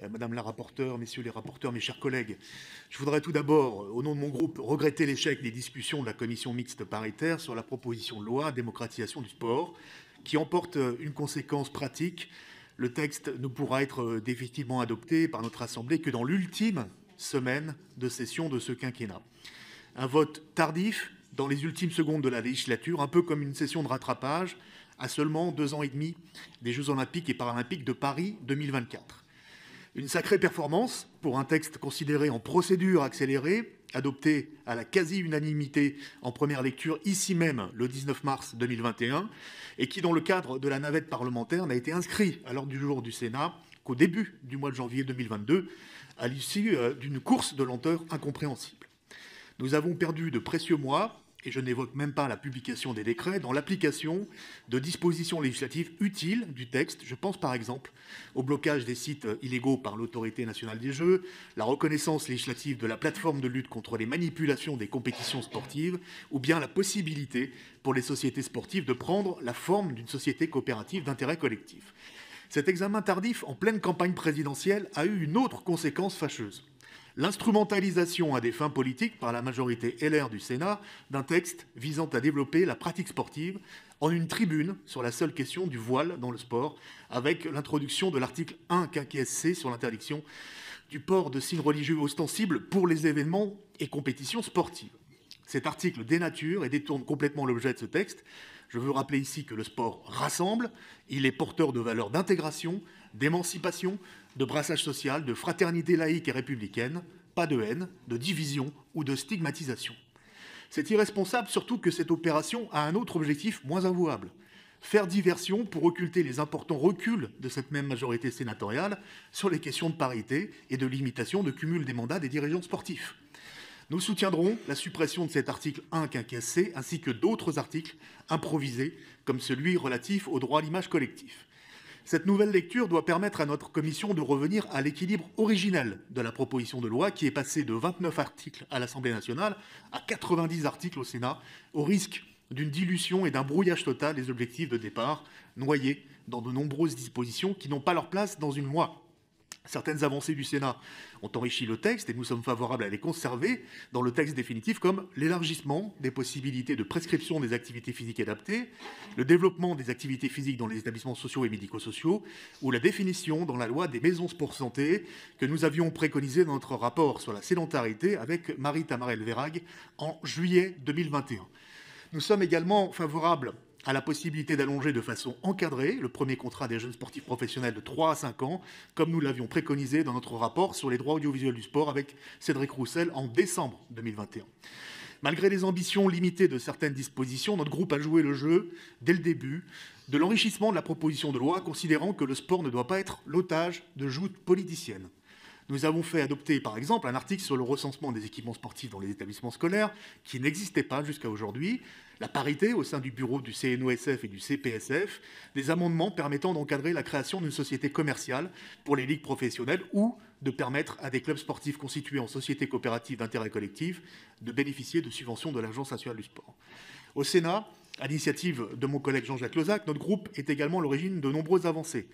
Madame la rapporteure, messieurs les rapporteurs, mes chers collègues, je voudrais tout d'abord, au nom de mon groupe, regretter l'échec des discussions de la commission mixte paritaire sur la proposition de loi démocratisation du sport, qui emporte une conséquence pratique. Le texte ne pourra être définitivement adopté par notre Assemblée que dans l'ultime semaine de session de ce quinquennat. Un vote tardif, dans les ultimes secondes de la législature, un peu comme une session de rattrapage, à seulement 2 ans et demi des Jeux Olympiques et Paralympiques de Paris 2024. Une sacrée performance pour un texte considéré en procédure accélérée, adopté à la quasi-unanimité en première lecture ici même le 19 mars 2021 et qui, dans le cadre de la navette parlementaire, n'a été inscrit à l'ordre du jour du Sénat qu'au début du mois de janvier 2022, à l'issue d'une course de lenteur incompréhensible. Nous avons perdu de précieux mois, et je n'évoque même pas la publication des décrets, dans l'application de dispositions législatives utiles du texte. Je pense par exemple au blocage des sites illégaux par l'Autorité nationale des Jeux, la reconnaissance législative de la plateforme de lutte contre les manipulations des compétitions sportives, ou bien la possibilité pour les sociétés sportives de prendre la forme d'une société coopérative d'intérêt collectif. Cet examen tardif en pleine campagne présidentielle a eu une autre conséquence fâcheuse. L'instrumentalisation à des fins politiques par la majorité LR du Sénat d'un texte visant à développer la pratique sportive en une tribune sur la seule question du voile dans le sport, avec l'introduction de l'article 1 C sur l'interdiction du port de signes religieux ostensibles pour les événements et compétitions sportives. Cet article dénature et détourne complètement l'objet de ce texte. Je veux rappeler ici que le sport rassemble, il est porteur de valeurs d'intégration, d'émancipation, de brassage social, de fraternité laïque et républicaine, pas de haine, de division ou de stigmatisation. C'est irresponsable surtout que cette opération a un autre objectif moins avouable. Faire diversion pour occulter les importants reculs de cette même majorité sénatoriale sur les questions de parité et de limitation de cumul des mandats des dirigeants sportifs. Nous soutiendrons la suppression de cet article 1 C ainsi que d'autres articles improvisés comme celui relatif au droit à l'image collective. Cette nouvelle lecture doit permettre à notre commission de revenir à l'équilibre originel de la proposition de loi qui est passée de 29 articles à l'Assemblée nationale à 90 articles au Sénat, au risque d'une dilution et d'un brouillage total des objectifs de départ, noyés dans de nombreuses dispositions qui n'ont pas leur place dans une loi. Certaines avancées du Sénat ont enrichi le texte et nous sommes favorables à les conserver dans le texte définitif, comme l'élargissement des possibilités de prescription des activités physiques adaptées, le développement des activités physiques dans les établissements sociaux et médico-sociaux ou la définition dans la loi des maisons sport santé que nous avions préconisé dans notre rapport sur la sédentarité avec Marie Tamarelle Vérague en juillet 2021. Nous sommes également favorables à la possibilité d'allonger de façon encadrée le premier contrat des jeunes sportifs professionnels de 3 à 5 ans, comme nous l'avions préconisé dans notre rapport sur les droits audiovisuels du sport avec Cédric Roussel en décembre 2021. Malgré les ambitions limitées de certaines dispositions, notre groupe a joué le jeu, dès le début, de l'enrichissement de la proposition de loi, considérant que le sport ne doit pas être l'otage de joutes politiciennes. Nous avons fait adopter, par exemple, un article sur le recensement des équipements sportifs dans les établissements scolaires, qui n'existait pas jusqu'à aujourd'hui, la parité au sein du bureau du CNOSF et du CPSF, des amendements permettant d'encadrer la création d'une société commerciale pour les ligues professionnelles ou de permettre à des clubs sportifs constitués en société coopérative d'intérêt collectif de bénéficier de subventions de l'Agence nationale du sport. Au Sénat, à l'initiative de mon collègue Jean-Jacques Lozac, notre groupe est également à l'origine de nombreuses avancées.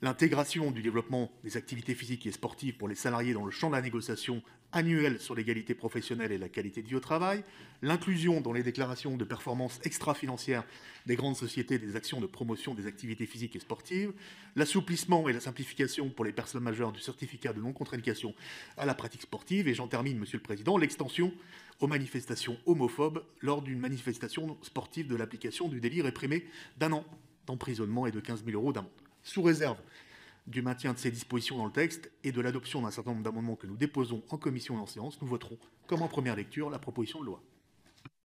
L'intégration du développement des activités physiques et sportives pour les salariés dans le champ de la négociation annuelle sur l'égalité professionnelle et la qualité de vie au travail, l'inclusion dans les déclarations de performance extra-financière des grandes sociétés des actions de promotion des activités physiques et sportives, l'assouplissement et la simplification pour les personnes majeures du certificat de non-contre-indication à la pratique sportive, et j'en termine, Monsieur le Président, l'extension aux manifestations homophobes lors d'une manifestation sportive de l'application du délit réprimé d'1 an d'emprisonnement et de 15 000 € d'amende. Sous réserve du maintien de ces dispositions dans le texte et de l'adoption d'un certain nombre d'amendements que nous déposons en commission et en séance, nous voterons, comme en première lecture, la proposition de loi.